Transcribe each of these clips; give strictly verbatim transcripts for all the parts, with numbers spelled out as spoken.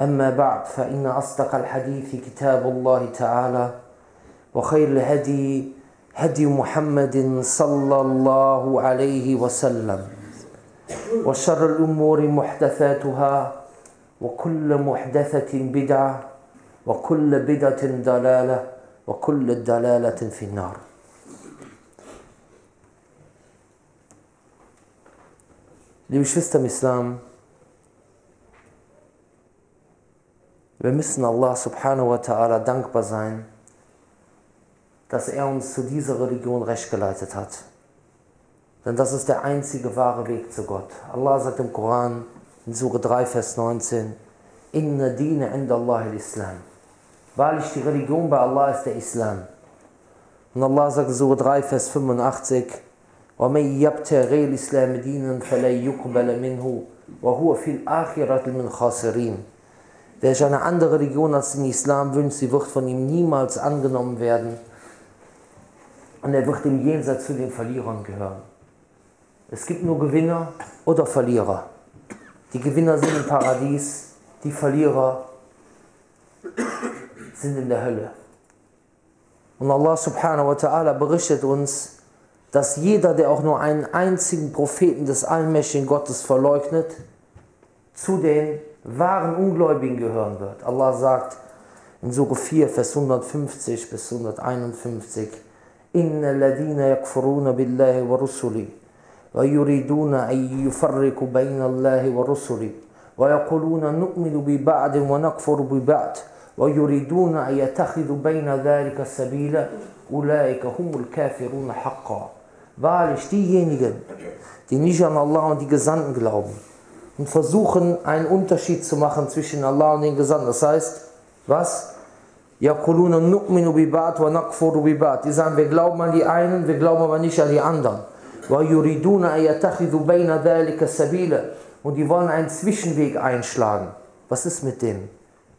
أما بعد، فإن أصدق الحديث كتاب الله تعالى، وخير الهدي هدي محمد صلى الله عليه وسلم، وشر الأمور محدثاتها، وكل محدثة بدعة، وكل بدعة ضلالة، وكل ضلالة في النار. Liebe Schwestern im Islam, wir müssen Allah subhanahu wa ta'ala dankbar sein, dass er uns zu dieser Religion recht geleitet hat. Denn das ist der einzige wahre Weg zu Gott. Allah sagt im Koran, in Sura drei, Vers neunzehn, Inna dina inda Allah al-Islam. Wahrlich, die Religion bei Allah ist der Islam. Und Allah sagt in Sura drei, Vers fünfundachtzig, وَمَنْ يَبْتَغِي الْإِسْلَامَ دِينًا فَلَنْ يُقْبَلَ مِنْهُ وَهُوَ فِي الْآخِرَةِ مِنْ خَاسِرِينَ. Wer sich eine andere Religion als den Islam wünscht, sie wird von ihm niemals angenommen werden. Und er wird im Jenseits zu den Verlierern gehören. Es gibt nur Gewinner oder Verlierer. Die Gewinner sind im Paradies, die Verlierer sind in der Hölle. Und Allah subhanahu wa ta'ala berichtet uns, dass jeder, der auch nur einen einzigen Propheten des allmächtigen Gottes verleugnet, zu den wahren Ungläubigen gehören wird. Allah sagt in Sura vier, Vers hundertfünfzig bis hunderteinundfünfzig, إِنَّ الَّذِينَ يَكْفُرُونَ بِاللَّهِ وَرُسُلِهِ وَيُرِيدُونَ أَن يُفَرِّقُوا بَيْنَ اللَّهِ وَرُسُلِهِ وَيَقُولُونَ نُؤْمِنُ بِبَعْضٍ وَنَكْفُرُ بِبَعْضٍ وَيُرِيدُونَ أَن يَتَّخِذُوا بَيْنَ ذَلِكَ سَبِيلًا أُولَٰئِكَ هُمُ الْكَافِرُونَ حَقًّا. Wahrlich, diejenigen, die nicht an Allah und die Gesandten glauben und versuchen, einen Unterschied zu machen zwischen Allah und den Gesandten. Das heißt, was? Yaquluna nu'minu bi ba'd wa nakfuru bi ba'd. Die sagen, wir glauben an die einen, wir glauben aber nicht an die anderen. Wa yuriduna an yattakhidhu bayna dhalika sabila. Und die wollen einen Zwischenweg einschlagen. Was ist mit dem?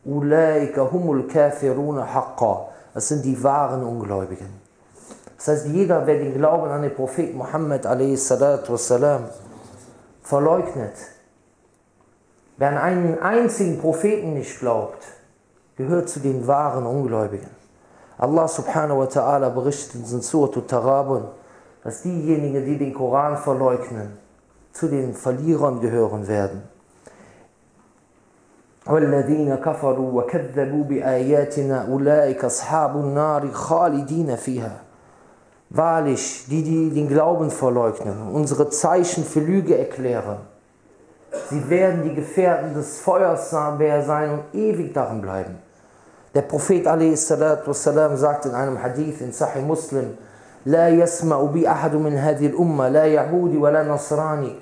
Ulaika humul kafiruna haqqa. Das sind die wahren Ungläubigen. Das heißt, jeder, wer den Glauben an den Propheten Muhammad wassalam, verleugnet, wer an einen einzigen Propheten nicht glaubt, gehört zu den wahren Ungläubigen. Allah subhanahu wa ta'ala berichtet in Suratul Tarabun, dass diejenigen, die den Koran verleugnen, zu den Verlierern gehören werden. وَالَّذِينَ كَفَرُوا وَكَذَّبُوا بِآيَاتِنَا أُولَٰئِكَ أَصْحَابُ النَّارِ خَالِدِينَ فِيهَا. Wahrlich, die, die den Glauben verleugnen, unsere Zeichen für Lüge erklären, sie werden die Gefährten des Feuers sein und ewig darin bleiben. Der Prophet wassalam, sagt in einem Hadith in Sahih Muslim, La yasma'u bi ahadu min hadhihi al-umma, la Yahudi wa la Nasrani,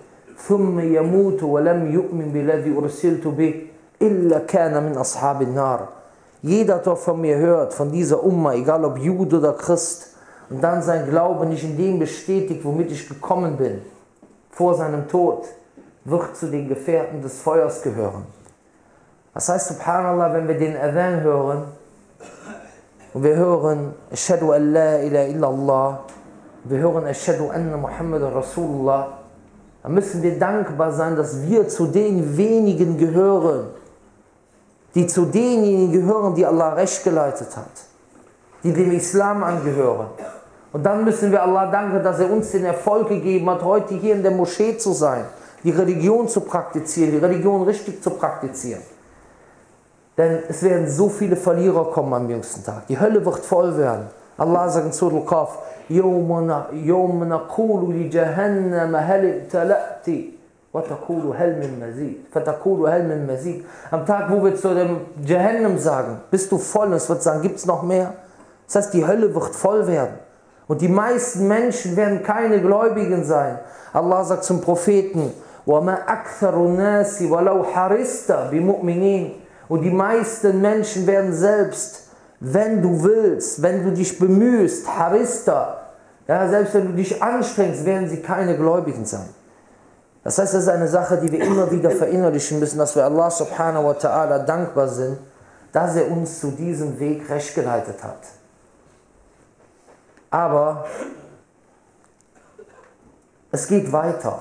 thumma yamutu wa lam yu'min billadhi ursiltu bih, illa kana min ashab al-nar. Jeder, der von mir hört, von dieser Umma, egal ob Jude oder Christ, und dann sein Glaube nicht in dem bestätigt, womit ich gekommen bin, vor seinem Tod, wird zu den Gefährten des Feuers gehören. Das heißt, subhanallah, wenn wir den Adhan hören, und wir hören, Ashhadu an la ilaha illallah, wir hören, Ashhadu anna Muhammadan Rasulullah, dann müssen wir dankbar sein, dass wir zu den wenigen gehören, die zu denjenigen gehören, die Allah recht geleitet hat, die dem Islam angehören. Und dann müssen wir Allah danken, dass er uns den Erfolg gegeben hat, heute hier in der Moschee zu sein, die Religion zu praktizieren, die Religion richtig zu praktizieren. Denn es werden so viele Verlierer kommen am jüngsten Tag. Die Hölle wird voll werden. Allah sagt in Sura Al-Kahf, يَوْمَ نَقُولُ لِجَهَنَّمَ هَلِ ابْتَلَأْتِ وَتَقُولُ هَلْ مِنْ مَزِيدٍ فَتَقُولُ هَلْ مِنْ مَزِيدٍ. Am Tag, wo wir zu dem Jahannam sagen, bist du voll, und es wird sagen, gibt es noch mehr? Das heißt, die Hölle wird voll werden. Und die meisten Menschen werden keine Gläubigen sein. Allah sagt zum Propheten, وَمَا أَكْثَرُ النَّاسِ وَلَوْ حَرِصْتَ بِمُؤْمِنِينَ. Und die meisten Menschen werden selbst, wenn du willst, wenn du dich bemühst, harista, ja, selbst wenn du dich anstrengst, werden sie keine Gläubigen sein. Das heißt, das ist eine Sache, die wir immer wieder verinnerlichen müssen, dass wir Allah subhanahu wa ta'ala dankbar sind, dass er uns zu diesem Weg recht geleitet hat. Aber es geht weiter.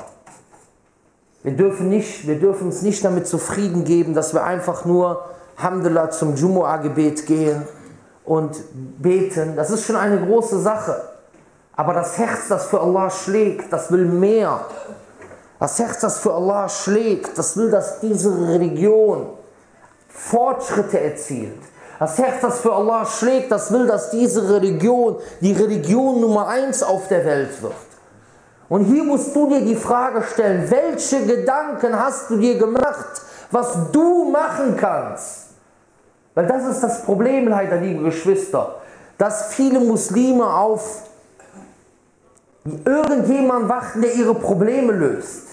Wir dürfen, nicht, wir dürfen uns nicht damit zufrieden geben, dass wir einfach nur Alhamdulillah zum Jumu'ah-Gebet gehen und beten. Das ist schon eine große Sache. Aber das Herz, das für Allah schlägt, das will mehr. Das Herz, das für Allah schlägt, das will, dass diese Religion Fortschritte erzielt. Das Herz, das für Allah schlägt, das will, dass diese Religion die Religion Nummer eins auf der Welt wird. Und hier musst du dir die Frage stellen, welche Gedanken hast du dir gemacht, was du machen kannst? Weil das ist das Problem, leider, liebe Geschwister, dass viele Muslime auf irgendjemanden warten, der ihre Probleme löst.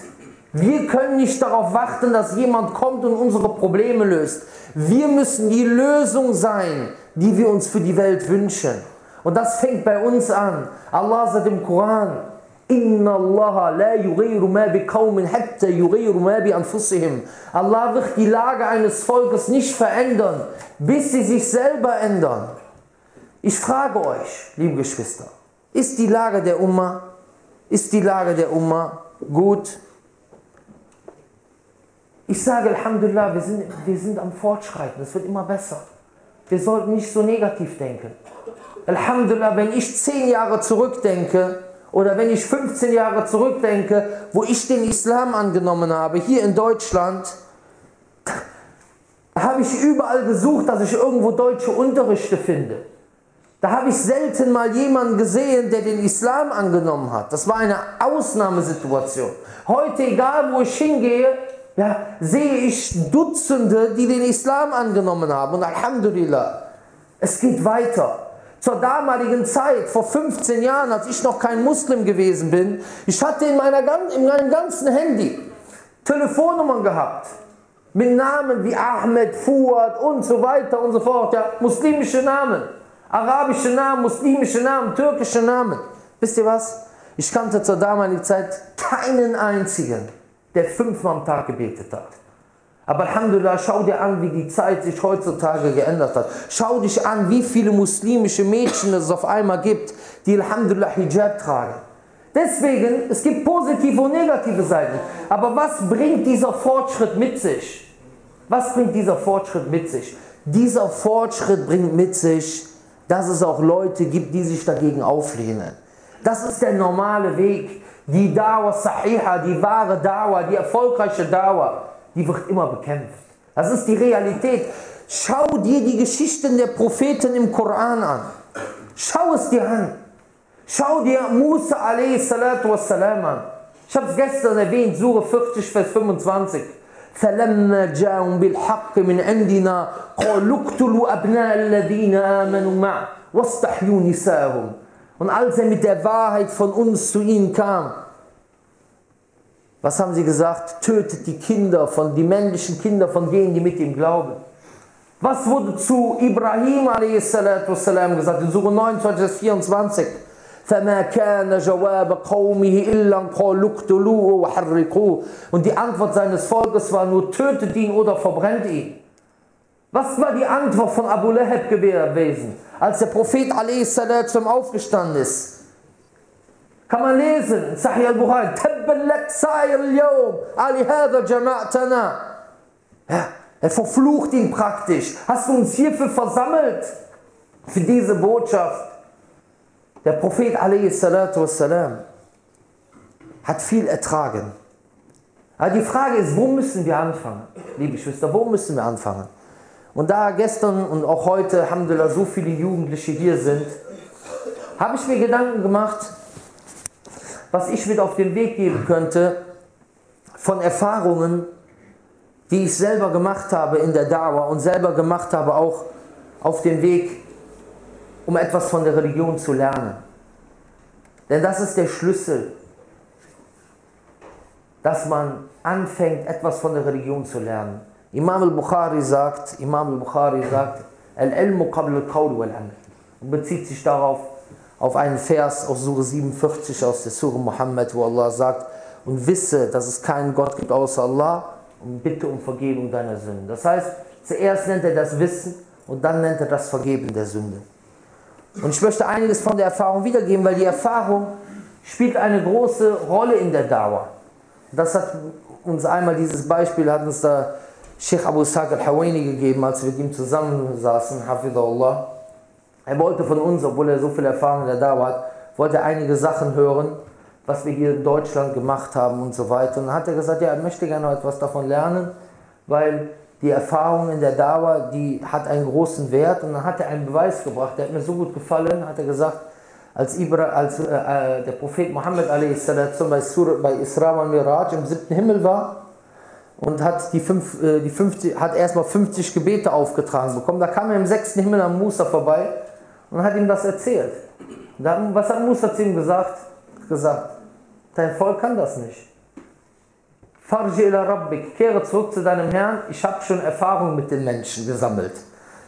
Wir können nicht darauf warten, dass jemand kommt und unsere Probleme löst. Wir müssen die Lösung sein, die wir uns für die Welt wünschen. Und das fängt bei uns an. Allah sagt im Koran, Inna Allah la yughayyiru ma biqaumin hatta yughayyiru ma bi anfusihim. Allah wird die Lage eines Volkes nicht verändern, bis sie sich selber ändern. Ich frage euch, liebe Geschwister, ist die Lage der Ummah, ist die Lage der Ummah gut? Ich sage Alhamdulillah, wir sind, wir sind am Fortschreiten, es wird immer besser. Wir sollten nicht so negativ denken. Alhamdulillah, wenn ich zehn Jahre zurückdenke, oder wenn ich fünfzehn Jahre zurückdenke, wo ich den Islam angenommen habe, hier in Deutschland, da habe ich überall gesucht, dass ich irgendwo deutsche Unterrichte finde. Da habe ich selten mal jemanden gesehen, der den Islam angenommen hat. Das war eine Ausnahmesituation. Heute, egal wo ich hingehe, ja, sehe ich Dutzende, die den Islam angenommen haben. Und Alhamdulillah, es geht weiter. Zur damaligen Zeit, vor fünfzehn Jahren, als ich noch kein Muslim gewesen bin, ich hatte in, meiner, in meinem ganzen Handy Telefonnummern gehabt. Mit Namen wie Ahmed, Fuad und so weiter und so fort. Ja, muslimische Namen, arabische Namen, muslimische Namen, türkische Namen. Wisst ihr was? Ich kannte zur damaligen Zeit keinen einzigen, der fünfmal am Tag gebetet hat. Aber Alhamdulillah, schau dir an, wie die Zeit sich heutzutage geändert hat. Schau dich an, wie viele muslimische Mädchen es auf einmal gibt, die Alhamdulillah Hijab tragen. Deswegen, es gibt positive und negative Seiten. Aber was bringt dieser Fortschritt mit sich? Was bringt dieser Fortschritt mit sich? Dieser Fortschritt bringt mit sich, dass es auch Leute gibt, die sich dagegen auflehnen. Das ist der normale Weg. Die Dawah Sahiha, die wahre Dawah, die erfolgreiche Dawah, die wird immer bekämpft. Das ist die Realität. Schau dir die Geschichten der Propheten im Koran an. Schau es dir an. Schau dir Musa a s an. Ich habe es gestern erwähnt, Sure vierzig, Vers fünfundzwanzig. فَلَمَّا جَاءُمْ بِالْحَقِّ مِنْ عِنْدِنَا قَالُوا اقْتُلُوا أَبْنَاءَ الَّذِينَ آمَنُوا مَعَهُ وَاسْتَحْيُوا نِسَاءَهُمْ. Und als er mit der Wahrheit von uns zu ihnen kam, was haben sie gesagt? Tötet die Kinder, von, die männlichen Kinder von denen, die mit ihm glauben. Was wurde zu Ibrahim a s gesagt? In Sure neunundzwanzig, Vers vierundzwanzig. Und die Antwort seines Volkes war nur, tötet ihn oder verbrennt ihn. Was war die Antwort von Abu Lahab gewesen, als der Prophet a s aufgestanden ist? Kann man lesen, Sahih al-Bukhari, ja, er verflucht ihn praktisch. Hast du uns hierfür versammelt? Für diese Botschaft. Der Prophet a s hat viel ertragen. Aber die Frage ist, wo müssen wir anfangen? Liebe Geschwister, wo müssen wir anfangen? Und da gestern und auch heute, Alhamdulillah, so viele Jugendliche hier sind, habe ich mir Gedanken gemacht, was ich mit auf den Weg geben könnte von Erfahrungen, die ich selber gemacht habe in der Da'wah und selber gemacht habe auch auf dem Weg, um etwas von der Religion zu lernen. Denn das ist der Schlüssel, dass man anfängt, etwas von der Religion zu lernen. Imam al-Bukhari sagt, Imam al-Bukhari sagt, Al-ilmu qabl al-qawl wal-amal, und bezieht sich darauf, auf einen Vers aus Sure siebenundvierzig aus der Sure Muhammad, wo Allah sagt, und wisse, dass es keinen Gott gibt außer Allah und bitte um Vergebung deiner Sünden. Das heißt, zuerst nennt er das Wissen und dann nennt er das Vergeben der Sünde. Und ich möchte einiges von der Erfahrung wiedergeben, weil die Erfahrung spielt eine große Rolle in der Da'wah. Das hat uns einmal dieses Beispiel hat uns da Sheikh Abu Ishaq al-Hawayni gegeben, als wir mit ihm zusammensaßen, Hafidahullah. Er wollte von uns, obwohl er so viel Erfahrung in der Da'wah hat, wollte einige Sachen hören, was wir hier in Deutschland gemacht haben und so weiter. Und dann hat er gesagt, ja, er möchte gerne etwas davon lernen, weil die Erfahrung in der Da'wah, die hat einen großen Wert. Und dann hat er einen Beweis gebracht, der hat mir so gut gefallen, hat er gesagt, als, Ibra, als äh, der Prophet Muhammad alaihi salam bei, Sur, bei Isra und Miraj im siebten Himmel war und hat, die fünf, äh, die fünfzig, hat erstmal fünfzig Gebete aufgetragen bekommen, da kam er im sechsten Himmel an Musa vorbei und hat ihm das erzählt. Dann, was hat Musa zu ihm gesagt? gesagt? Dein Volk kann das nicht. Farji ila Rabbik, kehre zurück zu deinem Herrn, ich habe schon Erfahrung mit den Menschen gesammelt.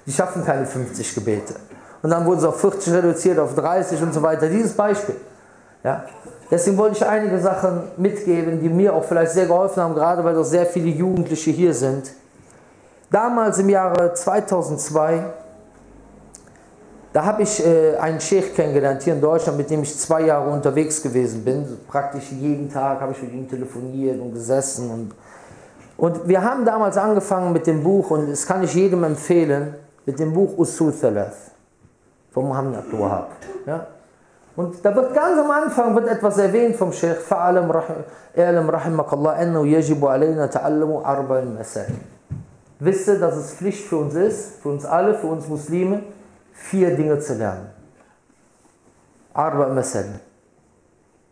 Die schaffen keine fünfzig Gebete. Und dann wurden sie auf vierzig reduziert, auf dreißig und so weiter. Dieses Beispiel. Ja. Deswegen wollte ich einige Sachen mitgeben, die mir auch vielleicht sehr geholfen haben, gerade weil doch sehr viele Jugendliche hier sind. Damals im Jahre zweitausendzwei, da habe ich äh, einen Sheikh kennengelernt hier in Deutschland, mit dem ich zwei Jahre unterwegs gewesen bin. Praktisch jeden Tag habe ich mit ihm telefoniert und gesessen. Und, und wir haben damals angefangen mit dem Buch, und das kann ich jedem empfehlen, mit dem Buch Usul Thalath von Muhammad Abdul Wahhab. Ja? Und da wird ganz am Anfang wird etwas erwähnt vom Sheikh. Fa'alam rahimakallah annahu yajibu alayna ta'allamu arba'al masail. Wisse, dass es Pflicht für uns ist, für uns alle, für uns Muslime, vier Dinge zu lernen. Arba'al masail.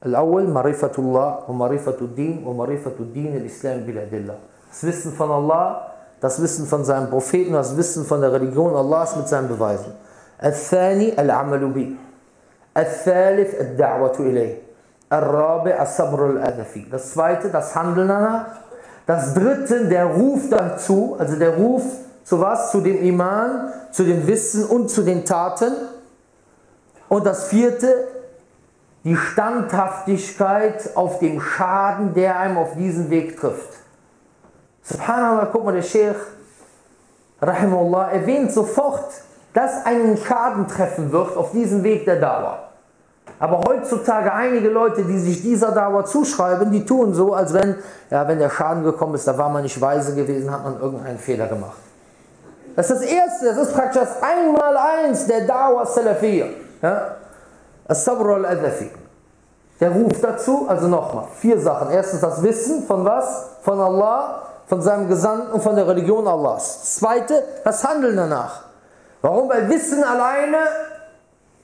Al-awwal marifatullah wa marifatuddin wa marifatuddin al-islam bil adillah. Das Wissen von Allah, das Wissen von seinem Propheten, das Wissen von der Religion Allahs mit seinen Beweisen. الثاني العمل به الثالث الدعوة إليه الرابع الصبر الأذى فيه. Das zweite, das Handeln danach. Das dritte, der Ruf dazu, also der Ruf zu was? Zu dem Iman, zu dem Wissen und zu den Taten. Und das vierte, die Standhaftigkeit auf dem Schaden, der einem auf diesem Weg trifft. Subhanallah, guck mal, der Sheikh Rahimullah erwähnt sofort, dass einen Schaden treffen wird auf diesem Weg der Da'wah. Aber heutzutage einige Leute, die sich dieser Da'wah zuschreiben, die tun so, als wenn, ja, wenn der Schaden gekommen ist, da war man nicht weise gewesen, hat man irgendeinen Fehler gemacht. Das ist das Erste, das ist praktisch das Einmaleins der Da'wah Salafiyya. Ja? As-Sabr al-Adhafi. Der Ruf dazu, also nochmal, vier Sachen. Erstens das Wissen von was? Von Allah, von seinem Gesandten und von der Religion Allahs. Zweite, das Handeln danach. Warum? Weil Wissen alleine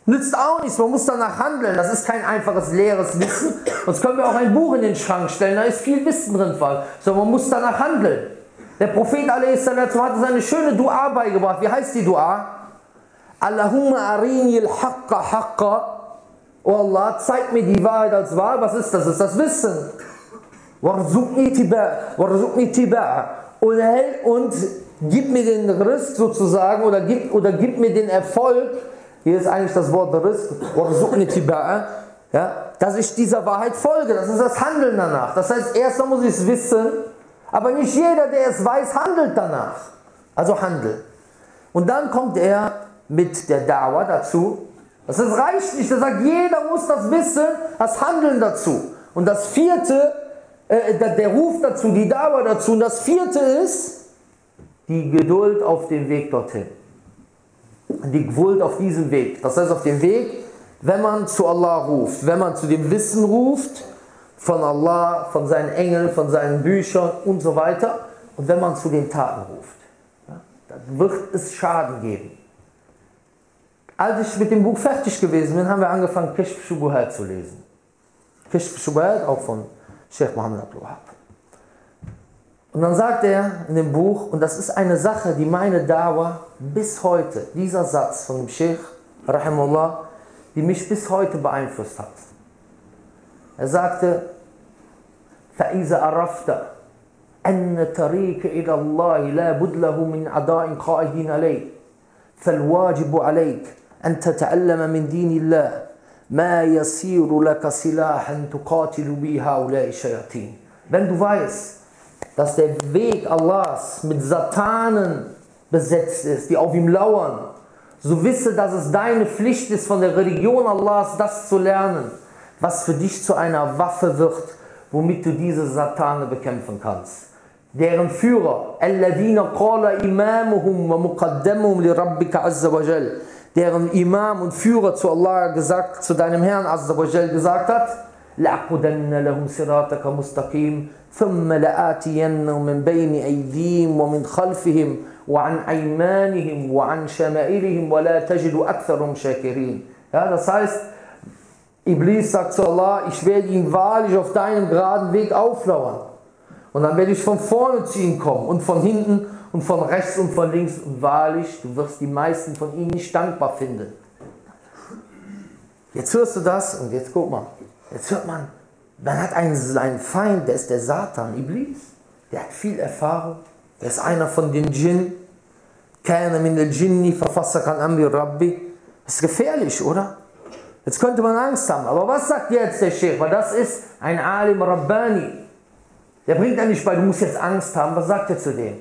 nützt auch nichts. Man muss danach handeln. Das ist kein einfaches, leeres Wissen. Sonst können wir auch ein Buch in den Schrank stellen. Da ist viel Wissen drin, sondern man muss danach handeln. Der Prophet alaihi salam hat uns eine schöne Dua beigebracht. Wie heißt die Dua? Allahumma arini al-haqqa haqqa. Oh Allah, zeig mir die Wahrheit als wahr. Was ist das? Das ist das Wissen. Warzuqni tiba'a. Warzuqni tiba'a. Und und gib mir den Risk sozusagen, oder gib, oder gib mir den Erfolg, hier ist eigentlich das Wort Risk, ja, dass ich dieser Wahrheit folge, das ist das Handeln danach. Das heißt, erstmal muss ich es wissen, aber nicht jeder, der es weiß, handelt danach. Also Handel. Und dann kommt er mit der Da'wah dazu. Das ist, reicht nicht, er sagt, jeder muss das wissen, das Handeln dazu. Und das vierte, äh, der, der Ruf dazu, die Da'wah dazu, und das vierte ist, die Geduld auf dem Weg dorthin. Die Geduld auf diesem Weg. Das heißt, auf dem Weg, wenn man zu Allah ruft, wenn man zu dem Wissen ruft, von Allah, von seinen Engeln, von seinen Büchern und so weiter. Und wenn man zu den Taten ruft, ja, dann wird es Schaden geben. Als ich mit dem Buch fertig gewesen bin, haben wir angefangen, Kashf Shubuhat zu lesen. Kashf Shubuhat, auch von Sheikh Muhammad Abdul Wahhab. Und dann sagt er in dem Buch, und das ist eine Sache, die meine Da'wah bis heute, dieser Satz von dem Sheikh, Rahimullah, die mich bis heute beeinflusst hat. Er sagte, فَإِذَا أَرَفْتَ أَنَّ تَرِيكَ إِلَى اللَّهِ لَا بُدْ لَهُ مِنْ عَدَاءٍ قَائِدٍ عَلَيْكَ فَالْوَاجِبُ عَلَيْكَ أَنْ تَتَعَلَّمَ مِنْ دِينِ اللَّهِ مَا يَصِيرُ لَكَ سِلَاحًا تُقَاتِلُ بِهِ هَؤُلَاءِ الشَّيَاطِينَ. Wenn du weißt, dass der Weg Allahs mit Satanen besetzt ist, die auf ihm lauern, so wisse, dass es deine Pflicht ist, von der Religion Allahs das zu lernen, was für dich zu einer Waffe wird, womit du diese Satane bekämpfen kannst. Deren Führer, الَّذِينَ قَالَ إِمَامُهُمْ وَمُقَدَّمُهُمْ لِرَبِّكَ عَزَّ وَجَلْ, deren Imam und Führer zu Allah gesagt, zu deinem Herrn Azza wa Jal gesagt hat, لَأَقْعُدَنَّ لَهُمْ صِرَاطَكَ مُسْتَقِيمٌ ثُمَّ لَآتِيَنَّهُمْ مِنْ بَيْنِ أَيْدِيهِمْ وَمِنْ خَلْفِهِمْ وَعَنْ أَيْمَانِهِمْ وَعَنْ شَمَائِلِهِمْ وَلَا تَجِدُ أَكْثَرَهُمْ شَاكِرِينَ. Ja, das heißt, Iblis sagt zu Allah, ich werde ihn wahrlich auf deinem geraden Weg auflauern. Und dann werde ich von vorne zu ihm kommen und von hinten und von rechts und von links. Und wahrlich, du wirst die meisten von ihnen nicht dankbar finden. Jetzt hörst du das und jetzt guck mal. Jetzt hört man, man hat einen, einen Feind, der ist der Satan, Iblis. Der hat viel Erfahrung. Der ist einer von den Djinn. Keiner min al-Jinni fafassaka an amri rabbi. Ist gefährlich, oder? Jetzt könnte man Angst haben. Aber was sagt jetzt der Sheikh? Weil das ist ein Alim Rabbani. Der bringt einen nicht bei, du musst jetzt Angst haben. Was sagt er zu dem?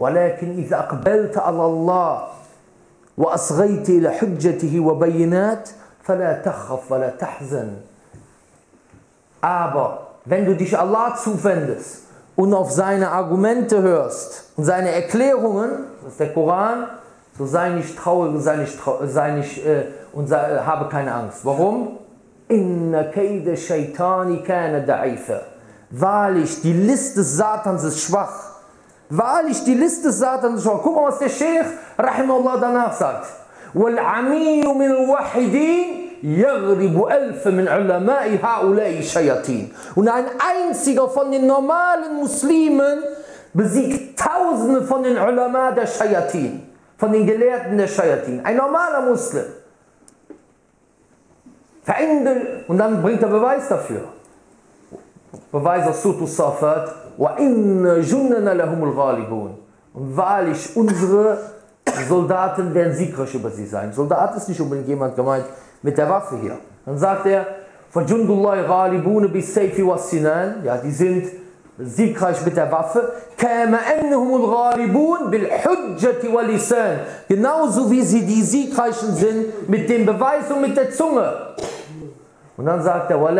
وَلَكِنْ إِذَا أَقْبَلْتَ عَلَى اللَّهِ وَأَصْغَيْتِ إِلَى حُجَّتِهِ وَبَيِّنَاتِ فَلَا تَخَفْ وَلَا تَحْزَنْ. Aber wenn du dich Allah zuwendest und auf seine Argumente hörst und seine Erklärungen, das ist der Koran, so sei nicht traurig, sei nicht, sei nicht äh, und sei, äh, habe keine Angst. Warum? Inna kaida shaitani kana da'ifa. Wahrlich, die List des Satans ist schwach. Wahrlich, die List des Satans ist schwach. Guck mal, was der Sheikh, rahimahullah, danach sagt. Wal amiyu min al-wahidin yaghribu alf min ulama'i ha'ulai shayatin. Und ein einziger von den normalen Muslimen besiegt Tausende von den Ulama der Shayatin, von den Gelehrten der Shayatin, ein normaler Muslim. Und dann bringt er Beweis dafür. Beweis aus Surah Safat. Und wahrlich, unsere Soldaten werden siegreich über sie sein. Soldat ist nicht unbedingt jemand gemeint mit der Waffe hier. Dann sagt er, ja, die sind siegreich mit der Waffe, genauso wie sie die Siegreichen sind mit dem Beweis und mit der Zunge. Und dann sagt er, und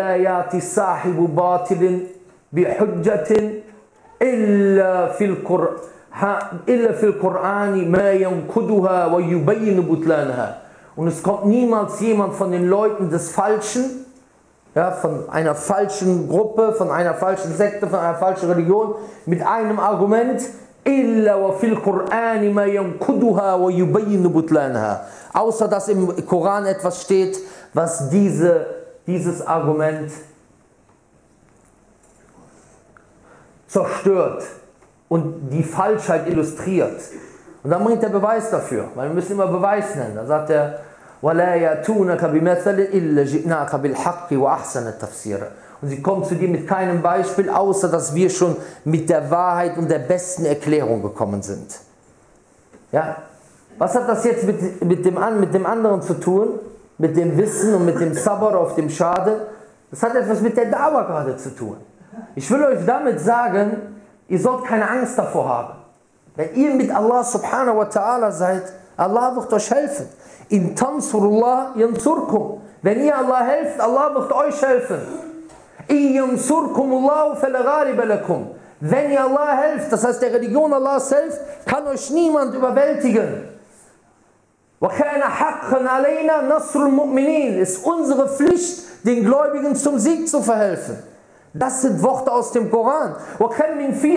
es kommt niemals jemand von den Leuten des Falschen, ja, von einer falschen Gruppe, von einer falschen Sekte, von einer falschen Religion, mit einem Argument, außer dass im Koran etwas steht, was diese, dieses Argument zerstört und die Falschheit illustriert. Und dann bringt er Beweis dafür, weil wir müssen immer Beweis nennen. Dann sagt er, und sie kommen zu dir mit keinem Beispiel, außer dass wir schon mit der Wahrheit und der besten Erklärung gekommen sind. Ja? Was hat das jetzt mit, mit, dem, mit dem anderen zu tun? Mit dem Wissen und mit dem Sabr auf dem Schade? Das hat etwas mit der Dawa gerade zu tun. Ich will euch damit sagen, ihr sollt keine Angst davor haben. Wenn ihr mit Allah subhanahu wa ta'ala seid, Allah wird euch helfen. In tansurullah yansurkum. Wenn ihr Allah helft, Allah wird euch helfen. In yansurkumullahu fala ghaliba lakum. Wenn ihr Allah helft, das heißt der Religion Allahs helft, kann euch niemand überwältigen. Wa kana haqqan alayna nasrul mu'minin. Ist unsere Pflicht, den Gläubigen zum Sieg zu verhelfen. Das sind Worte aus dem Koran. Und wie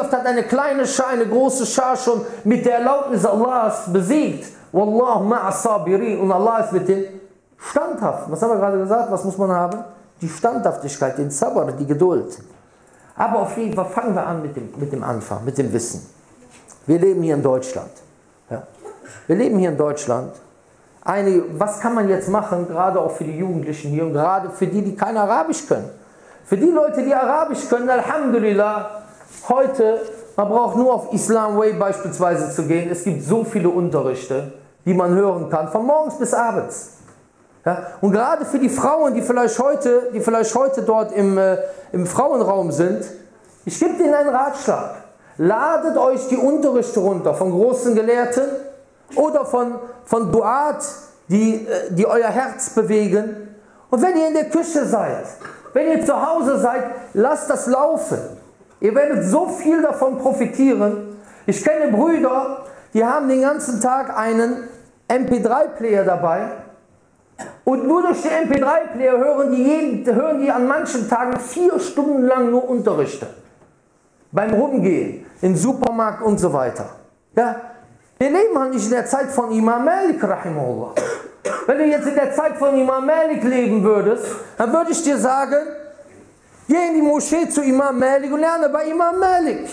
oft hat eine kleine Schar, eine große Schar schon mit der Erlaubnis Allahs besiegt. Und Allah ist mit den Standhaften. Was haben wir gerade gesagt? Was muss man haben? Die Standhaftigkeit, den Sabr, die Geduld. Aber auf jeden Fall fangen wir an mit dem, mit dem Anfang, mit dem Wissen. Wir leben hier in Deutschland. Ja. Wir leben hier in Deutschland. Eine, was kann man jetzt machen, gerade auch für die Jugendlichen hier und gerade für die, die kein Arabisch können? Für die Leute, die Arabisch können, Alhamdulillah, heute, man braucht nur auf Islam Way beispielsweise zu gehen, es gibt so viele Unterrichte, die man hören kann, von morgens bis abends. Ja? Und gerade für die Frauen, die vielleicht heute, die vielleicht heute dort im, äh, im Frauenraum sind, ich gebe Ihnen einen Ratschlag. Ladet euch die Unterrichte runter von großen Gelehrten, oder von, von Duat, die, die euer Herz bewegen Und wenn ihr in der Küche seid, wenn ihr zu Hause seid, lasst das laufen. Ihr werdet so viel davon profitieren. Ich kenne Brüder, die haben den ganzen Tag einen M P drei Player dabei. Und nur durch den M P drei Player hören die, jeden, hören die an manchen Tagen vier Stunden lang nur Unterrichte. Beim Rumgehen, im Supermarkt und so weiter. Ja, wir leben halt nicht in der Zeit von Imam Malik, rahimahullah. Wenn du jetzt in der Zeit von Imam Malik leben würdest, dann würde ich dir sagen, geh in die Moschee zu Imam Malik und lerne bei Imam Malik.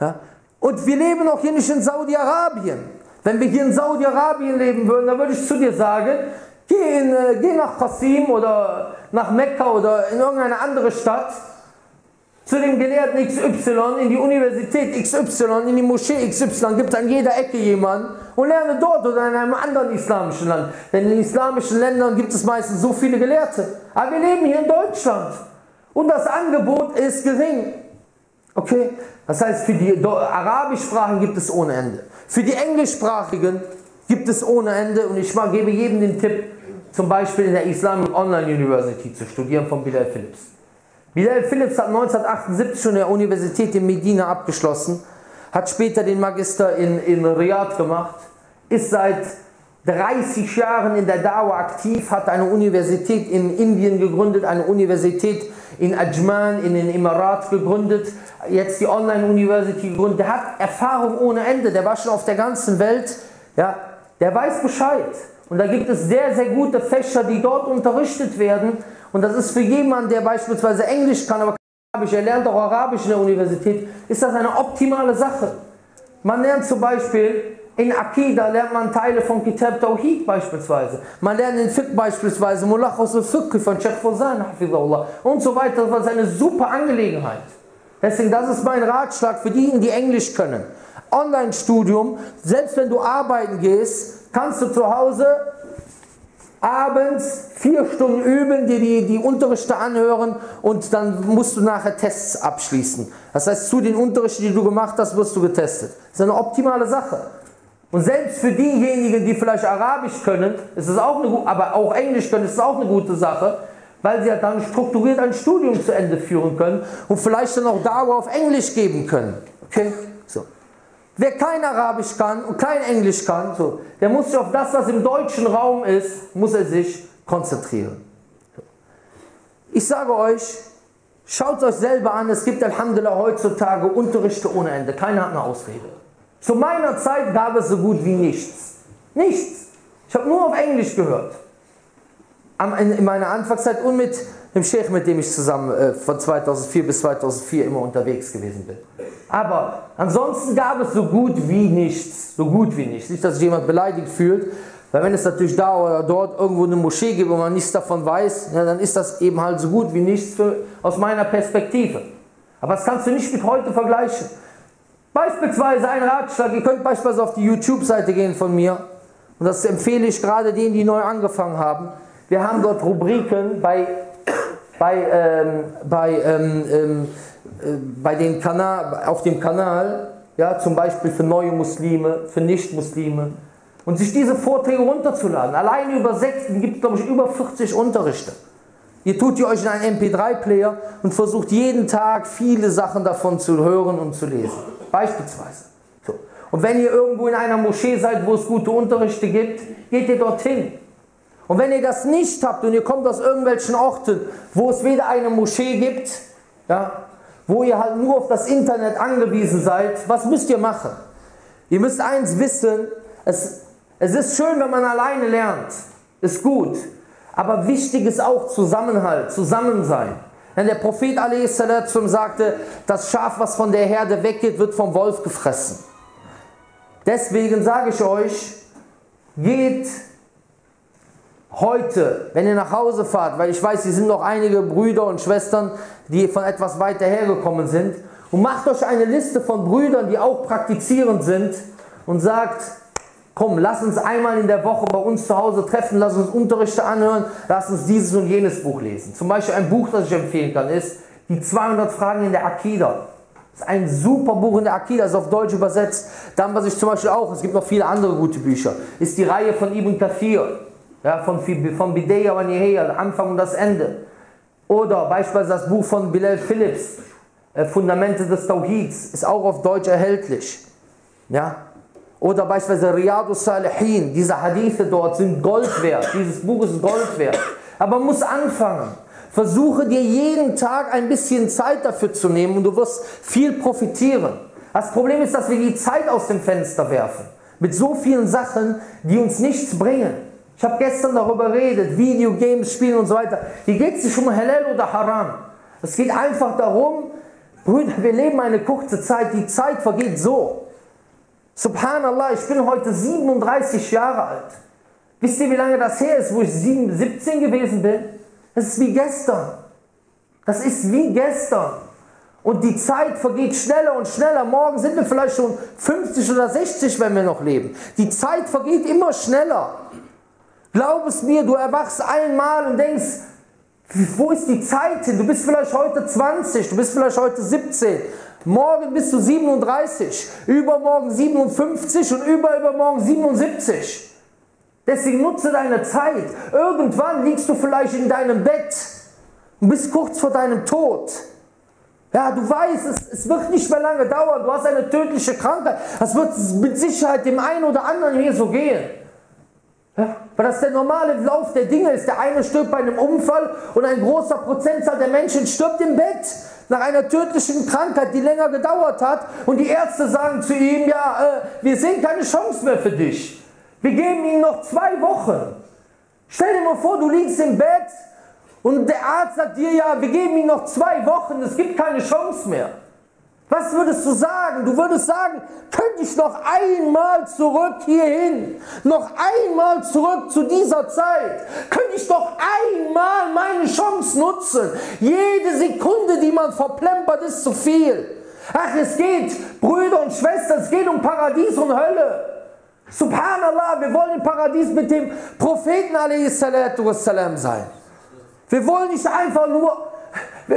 Ja? Und wir leben auch hier nicht in Saudi-Arabien. Wenn wir hier in Saudi-Arabien leben würden, dann würde ich zu dir sagen, geh, in, äh, geh nach Qasim oder nach Mekka oder in irgendeine andere Stadt, zu dem Gelehrten X Y, in die Universität X Y, in die Moschee X Y, gibt es an jeder Ecke jemanden und lerne dort oder in einem anderen islamischen Land. Denn in den islamischen Ländern gibt es meistens so viele Gelehrte. Aber wir leben hier in Deutschland und das Angebot ist gering. Okay? Das heißt, für die Arabischsprachen gibt es ohne Ende. Für die Englischsprachigen gibt es ohne Ende. Und ich gebe jedem den Tipp, zum Beispiel in der Islamic Online University zu studieren von Bilal Phillips. Bilal Phillips hat neunzehnhundertachtundsiebzig schon der Universität in Medina abgeschlossen, hat später den Magister in, in Riyadh gemacht, ist seit dreißig Jahren in der Dawa aktiv, hat eine Universität in Indien gegründet, eine Universität in Ajman, in den Emirat gegründet, jetzt die Online-University gegründet. Der hat Erfahrung ohne Ende, der war schon auf der ganzen Welt, ja, der weiß Bescheid. Und da gibt es sehr, sehr gute Fächer, die dort unterrichtet werden. Und das ist für jemanden, der beispielsweise Englisch kann, aber Arabisch, er lernt auch Arabisch in der Universität, ist das eine optimale Sache. Man lernt zum Beispiel in Akida lernt man Teile von Kitab Tawhid beispielsweise. Man lernt in Fiqh beispielsweise Mulakhas al-Fiqh von Sheikh Fawzan hafizahullah und so weiter. Das ist eine super Angelegenheit. Deswegen, das ist mein Ratschlag für diejenigen, die Englisch können. Online-Studium, selbst wenn du arbeiten gehst, kannst du zu Hause abends vier Stunden üben, dir die, die Unterrichte anhören und dann musst du nachher Tests abschließen. Das heißt, zu den Unterrichten, die du gemacht hast, wirst du getestet. Das ist eine optimale Sache. Und selbst für diejenigen, die vielleicht Arabisch können, ist es auch eine, aber auch Englisch können, ist es auch eine gute Sache, weil sie ja dann strukturiert ein Studium zu Ende führen können und vielleicht dann auch Dawa auf Englisch geben können. Okay? So. Wer kein Arabisch kann und kein Englisch kann, so, der muss sich auf das, was im deutschen Raum ist, muss er sich konzentrieren. Ich sage euch, schaut euch selber an, es gibt alhamdulillah heutzutage Unterrichte ohne Ende. Keiner hat eine Ausrede. Zu meiner Zeit gab es so gut wie nichts. Nichts. Ich habe nur auf Englisch gehört. In meiner Anfangszeit und mit dem Sheikh, mit dem ich zusammen äh, von zweitausendvier bis zweitausendvier immer unterwegs gewesen bin. Aber ansonsten gab es so gut wie nichts. So gut wie nichts. Nicht, dass sich jemand beleidigt fühlt. Weil wenn es natürlich da oder dort irgendwo eine Moschee gibt und man nichts davon weiß, ja, dann ist das eben halt so gut wie nichts für, aus meiner Perspektive. Aber das kannst du nicht mit heute vergleichen. Beispielsweise ein Ratschlag, ihr könnt beispielsweise auf die YouTube-Seite gehen von mir. Und das empfehle ich gerade denen, die neu angefangen haben. Wir haben dort Rubriken bei, bei, ähm, bei, ähm, äh, bei den Kanal, auf dem Kanal, ja, zum Beispiel für neue Muslime, für Nicht-Muslime. Und sich diese Vorträge runterzuladen. Alleine über Sekten gibt es, glaube ich, über vierzig Unterrichte. Ihr tut ihr euch in einen M P drei Player und versucht jeden Tag viele Sachen davon zu hören und zu lesen. Beispielsweise. So. Und wenn ihr irgendwo in einer Moschee seid, wo es gute Unterrichte gibt, geht ihr dorthin. Und wenn ihr das nicht habt und ihr kommt aus irgendwelchen Orten, wo es weder eine Moschee gibt, ja, wo ihr halt nur auf das Internet angewiesen seid, was müsst ihr machen? Ihr müsst eins wissen, es, es ist schön, wenn man alleine lernt. Ist gut. Aber wichtig ist auch Zusammenhalt, Zusammensein. Denn der Prophet alaihi sallam sagte, das Schaf, was von der Herde weggeht, wird vom Wolf gefressen. Deswegen sage ich euch, geht heute, wenn ihr nach Hause fahrt, weil ich weiß, hier sind noch einige Brüder und Schwestern, die von etwas weiter hergekommen sind, und macht euch eine Liste von Brüdern, die auch praktizierend sind, und sagt, komm, lass uns einmal in der Woche bei uns zu Hause treffen, lass uns Unterrichte anhören, lass uns dieses und jenes Buch lesen. Zum Beispiel ein Buch, das ich empfehlen kann, ist die zweihundert Fragen in der Akida. Das ist ein super Buch in der Akida, ist auf Deutsch übersetzt. Dann, was ich zum Beispiel auch, es gibt noch viele andere gute Bücher, ist die Reihe von Ibn Kathir. ja, von, von Bidaya wa Nihaya, Anfang und das Ende. Oder beispielsweise das Buch von Bilal Phillips, äh, Fundamente des Tawhids, ist auch auf Deutsch erhältlich. Ja? Oder beispielsweise Riyadus Salihin, diese Hadithe dort sind Gold wert, dieses Buch ist Gold wert. Aber man muss anfangen. Versuche dir jeden Tag ein bisschen Zeit dafür zu nehmen und du wirst viel profitieren. Das Problem ist, dass wir die Zeit aus dem Fenster werfen. Mit so vielen Sachen, die uns nichts bringen. Ich habe gestern darüber geredet, Videogames spielen und so weiter. Hier geht es nicht um Halal oder Haram. Es geht einfach darum, Brüder, wir leben eine kurze Zeit, die Zeit vergeht so. Subhanallah, ich bin heute siebenunddreißig Jahre alt. Wisst ihr, wie lange das her ist, wo ich siebzehn gewesen bin? Das ist wie gestern. Das ist wie gestern. Und die Zeit vergeht schneller und schneller. Morgen sind wir vielleicht schon fünfzig oder sechzig, wenn wir noch leben. Die Zeit vergeht immer schneller. Glaub es mir, du erwachst einmal und denkst, wo ist die Zeit hin? Du bist vielleicht heute zwanzig, du bist vielleicht heute siebzehn. Morgen bist du siebenunddreißig, übermorgen siebenundfünfzig und überübermorgen siebenundsiebzig. Deswegen nutze deine Zeit. Irgendwann liegst du vielleicht in deinem Bett und bist kurz vor deinem Tod. Ja, du weißt, es, es wird nicht mehr lange dauern. Du hast eine tödliche Krankheit. Das wird mit Sicherheit dem einen oder anderen hier so gehen. Ja, weil das der normale Lauf der Dinge ist. Der eine stirbt bei einem Unfall und ein großer Prozentzahl der Menschen stirbt im Bett. Nach einer tödlichen Krankheit, die länger gedauert hat. Und die Ärzte sagen zu ihm, ja, äh, wir sehen keine Chance mehr für dich. Wir geben ihnen noch zwei Wochen. Stell dir mal vor, du liegst im Bett und der Arzt sagt dir, ja, wir geben ihnen noch zwei Wochen, es gibt keine Chance mehr. Was würdest du sagen? Du würdest sagen, könnte ich noch einmal zurück hierhin, noch einmal zurück zu dieser Zeit, könnte ich noch einmal meine Chance nutzen. Jede Sekunde, die man verplempert, ist zu viel. Ach, es geht, Brüder und Schwestern, es geht um Paradies und Hölle. Subhanallah, wir wollen im Paradies mit dem Propheten wassalam sein. Wir wollen nicht einfach nur,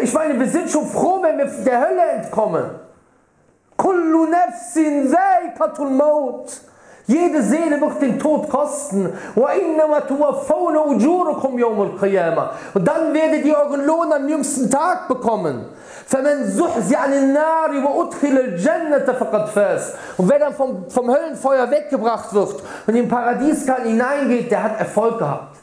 ich meine, wir sind schon froh, wenn wir der Hölle entkommen. Kullu nafsin zaiqatul maut. Jede Seele wird den Tod kosten. Und dann werdet ihr euren Lohn am jüngsten Tag bekommen. Und wer dann vom, vom Höllenfeuer weggebracht wird und im Paradies hineingeht, der hat Erfolg gehabt.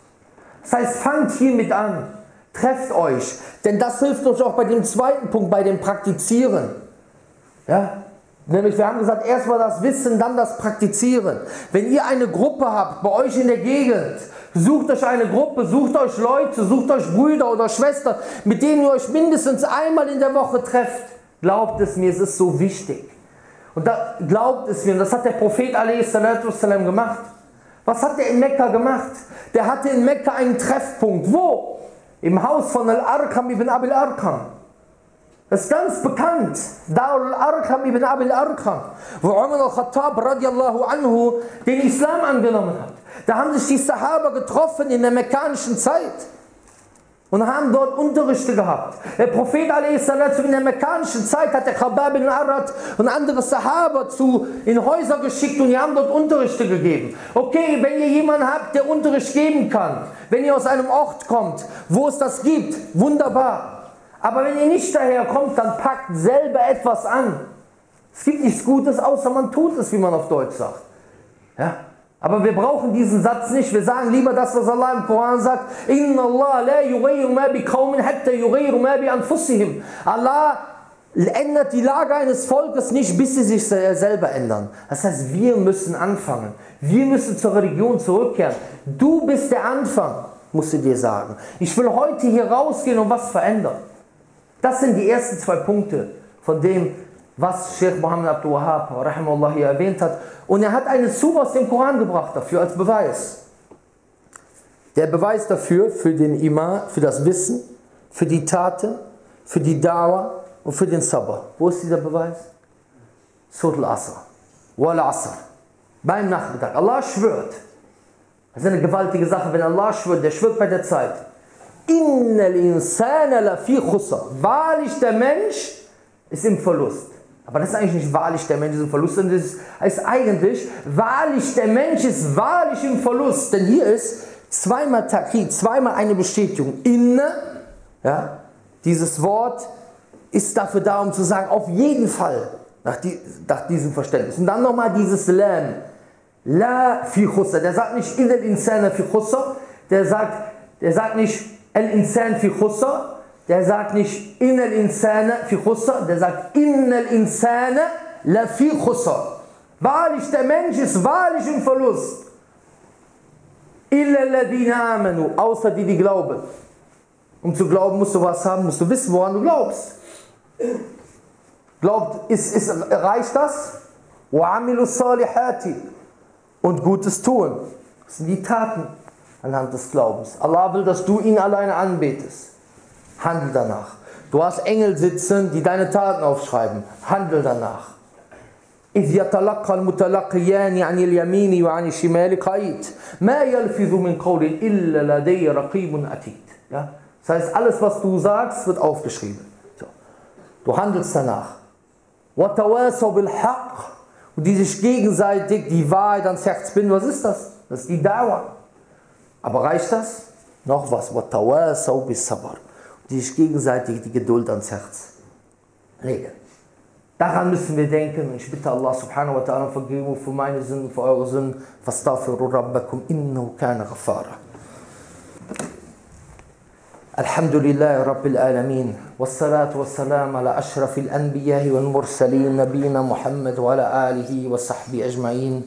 Das heißt, fangt hiermit an. Trefft euch. Denn das hilft uns auch bei dem zweiten Punkt, bei dem Praktizieren. Ja? Nämlich, wir haben gesagt, erstmal das Wissen, dann das Praktizieren. Wenn ihr eine Gruppe habt, bei euch in der Gegend, sucht euch eine Gruppe, sucht euch Leute, sucht euch Brüder oder Schwestern, mit denen ihr euch mindestens einmal in der Woche trefft. Glaubt es mir, es ist so wichtig. Und da, glaubt es mir, und das hat der Prophet alaihi salatu wassalam gemacht. Was hat er in Mekka gemacht? Der hatte in Mekka einen Treffpunkt. Wo? Im Haus von Al-Arqam ibn Abil Arqam. Das ist ganz bekannt, Darul Arqam ibn Abil Arqam, wo Umar al-Khattab radiallahu anhu den Islam angenommen hat. Da haben sich die Sahaba getroffen in der mekkanischen Zeit und haben dort Unterrichte gehabt. Der Prophet alaihi salatu wassalam in der mekkanischen Zeit hat der Khabbab ibn Arat und andere Sahaba zu, in Häuser geschickt und die haben dort Unterrichte gegeben. Okay, wenn ihr jemanden habt, der Unterricht geben kann, wenn ihr aus einem Ort kommt, wo es das gibt, wunderbar. Aber wenn ihr nicht daherkommt, dann packt selber etwas an. Es gibt nichts Gutes, außer man tut es, wie man auf Deutsch sagt. Ja? Aber wir brauchen diesen Satz nicht. Wir sagen lieber das, was Allah im Koran sagt. Inna Allah la yughayyiru ma bi qaumin hatta yughayyiru ma bi anfusihim. Allah ändert die Lage eines Volkes nicht, bis sie sich selber ändern. Das heißt, wir müssen anfangen. Wir müssen zur Religion zurückkehren. Du bist der Anfang, musst du dir sagen. Ich will heute hier rausgehen und was verändern. Das sind die ersten zwei Punkte von dem, was Sheikh Muhammad Abdul Wahhab rahimahullah hier erwähnt hat. Und er hat eine Sura aus dem Koran gebracht dafür als Beweis. Der Beweis dafür, für den Iman, für das Wissen, für die Taten, für die Dawa und für den Sabr. Wo ist dieser Beweis? Surat al-Asr. Wal Asr. Beim Nachmittag. Allah schwört. Das ist eine gewaltige Sache, wenn Allah schwört, der schwört bei der Zeit. Innal insana lafi khusr. Wahrlich, der Mensch ist im Verlust. Aber das ist eigentlich nicht wahrlich, der Mensch ist im Verlust, sondern das ist eigentlich wahrlich, der Mensch ist wahrlich im Verlust. Denn hier ist Zweimal Taqi, zweimal eine Bestätigung. Inne, ja, dieses Wort ist dafür da, um zu sagen, auf jeden Fall, nach, die, nach diesem Verständnis. Und dann nochmal dieses Lam. La fi khussa. Der sagt nicht, in el insana fi khussa. Der sagt, der sagt nicht, el insan fi khussa. Der sagt nicht, in el insana fi khussa. Der sagt, in el insana la fi khussa. Wahrlich, der Mensch ist wahrlich im Verlust. Illa ladina amanu. Außer die, die glauben. Um zu glauben, musst du was haben, musst du wissen, woran du glaubst. Glaubt, ist, ist, reicht das? Und Gutes tun. Das sind die Taten anhand des Glaubens. Allah will, dass du ihn alleine anbetest. Handel danach. Du hast Engel sitzen, die deine Taten aufschreiben. Handel danach. Ja? Das heißt, alles, was du sagst, wird aufgeschrieben. Du handelst danach. Und die sich gegenseitig die Wahrheit ans Herz binden, was ist das? Das ist die Dauer. Aber reicht das? Noch was. Und die sich gegenseitig die Geduld ans Herz legen. Daran müssen wir denken. Und ich bitte Allah subhanahu wa ta'ala um Vergebung für meine Sünden, für eure Sünden. Fastaghfiru rabbakum innahu kana ghaffara. الحمد لله رب العالمين والصلاة والسلام على أشرف الأنبياء والمرسلين نبينا محمد وعلى آله وصحبه أجمعين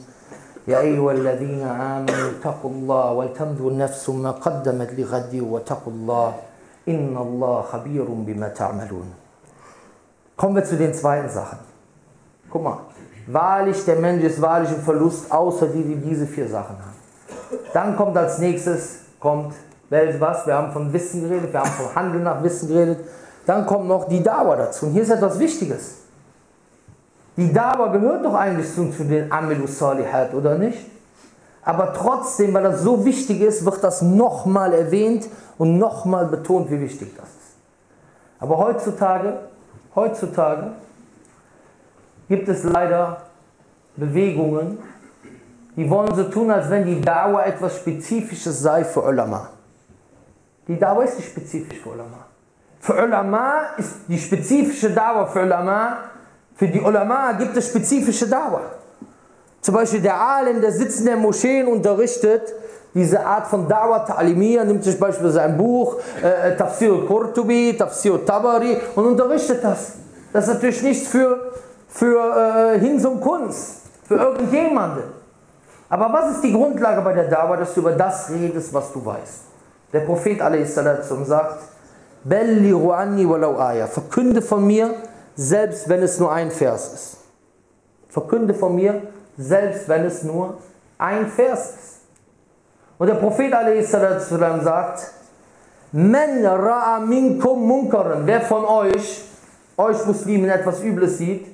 يا أيها الذين آمنوا اتقوا الله ولتنظر نفس ما قدمت لغد واتقوا الله إن الله خبير بما تعملون. Kommen wir zu den zweiten Sachen. Guck mal, wahrlich, der Mensch ist wahrlich im Verlust, außer die, die diese vier Sachen haben. Dann kommt als nächstes, kommt was? Wir haben von Wissen geredet, wir haben vom Handeln nach Wissen geredet. Dann kommt noch die Dawa dazu. Und hier ist etwas Wichtiges. Die Dawa gehört doch eigentlich zu, zu den Amilu Salihat, oder nicht? Aber trotzdem, weil das so wichtig ist, wird das nochmal erwähnt und nochmal betont, wie wichtig das ist. Aber heutzutage, heutzutage gibt es leider Bewegungen, die wollen so tun, als wenn die Dawa etwas Spezifisches sei für Ulama. Die Dawa ist nicht spezifisch für Ulama. Für Ulama ist die spezifische Dawa für Ulama. Für die Ulama gibt es spezifische Dawa. Zum Beispiel der Alim, der sitzt in der Moschee und unterrichtet diese Art von Dawa Ta'alimiyya, nimmt sich beispielsweise ein Buch, äh, Tafsir al-Qurtubi, Tafsir al-Tabari und unterrichtet das. Das ist natürlich nichts für, für äh, Hinz und Kunst, für irgendjemanden. Aber was ist die Grundlage bei der Dawa, dass du über das redest, was du weißt? Der Prophet alaihi salam sagt, Belliru anni walau aya. Verkünde von mir, selbst wenn es nur ein Vers ist. Verkünde von mir, selbst wenn es nur ein Vers ist. Und der Prophet alaihi salam sagt, Men ra'a minkum munkaran. Wer von euch, euch Muslimen, etwas Übles sieht,